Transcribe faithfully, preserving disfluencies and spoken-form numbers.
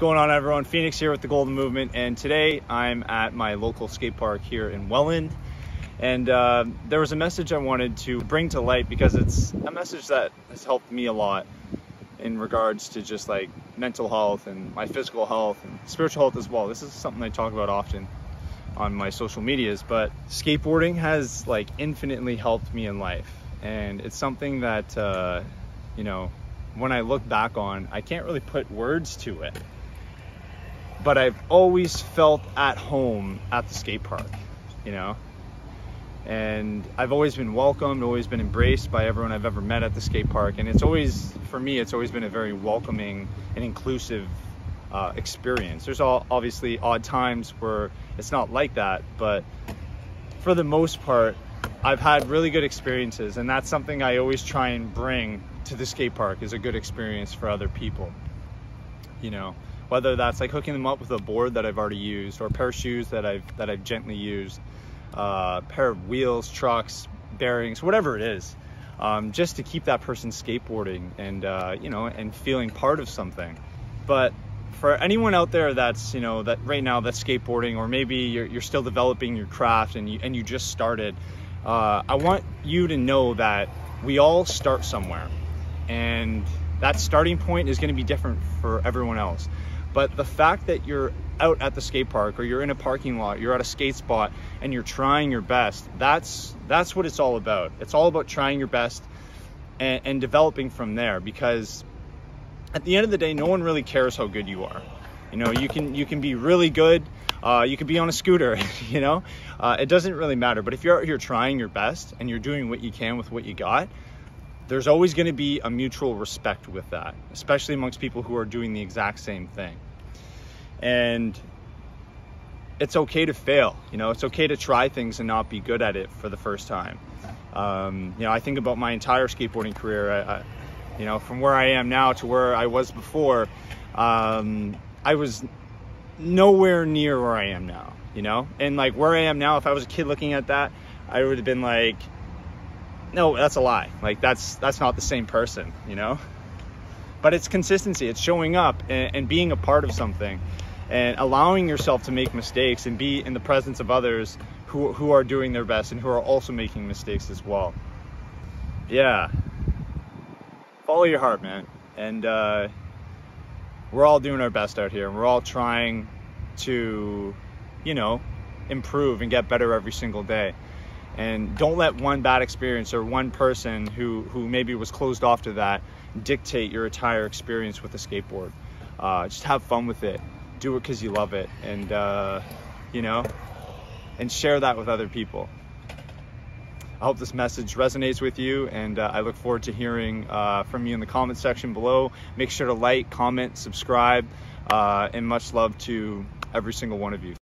going on, everyone? Phoenix here with the Golden Movement, and today I'm at my local skate park here in Welland. And uh, there was a message I wanted to bring to light because it's a message that has helped me a lot in regards to just like mental health and my physical health and spiritual health as well. This is something I talk about often on my social medias, but skateboarding has like infinitely helped me in life, and it's something that uh, you know, when I look back on, I can't really put words to it, but I've always felt at home at the skate park, you know, and I've always been welcomed, always been embraced by everyone I've ever met at the skate park. And it's always, for me, it's always been a very welcoming and inclusive uh, experience. There's all obviously odd times where it's not like that, but for the most part, I've had really good experiences, and that's something I always try and bring to the skate park, is a good experience for other people. You know, whether that's like hooking them up with a board that I've already used, or a pair of shoes that I've that I've gently used, uh, pair of wheels, trucks, bearings, whatever it is, um, just to keep that person skateboarding and uh, you know, and feeling part of something. But for anyone out there that's, you know, that right now that's skateboarding, or maybe you're, you're still developing your craft and you and you just started. Uh, I want you to know that we all start somewhere, and that starting point is going to be different for everyone else. But the fact that you're out at the skate park, or you're in a parking lot, you're at a skate spot, and you're trying your best, that's that's what it's all about. It's all about trying your best and, and developing from there, because at the end of the day, no one really cares how good you are. You know, you can you can be really good. Uh, you could be on a scooter, you know, uh, it doesn't really matter. But if you're out here trying your best and you're doing what you can with what you got, there's always going to be a mutual respect with that, especially amongst people who are doing the exact same thing. And it's okay to fail. You know, it's okay to try things and not be good at it for the first time. Um, you know, I think about my entire skateboarding career, I, I, you know, from where I am now to where I was before. um, I was nowhere near where I am now, you know? And like where I am now, if I was a kid looking at that, I would have been like, no, that's a lie. Like that's, that's not the same person, you know? But it's consistency. It's showing up and, and being a part of something and allowing yourself to make mistakes and be in the presence of others who, who are doing their best and who are also making mistakes as well. Yeah. Follow your heart, man. And, uh, we're all doing our best out here, and we're all trying to, you know, improve and get better every single day. And don't let one bad experience or one person who, who maybe was closed off to that dictate your entire experience with a skateboard. Uh, just have fun with it. Do it because you love it, and, uh, you know, and share that with other people. I hope this message resonates with you, and uh, I look forward to hearing uh, from you in the comment section below. Make sure to like, comment, subscribe, uh, and much love to every single one of you.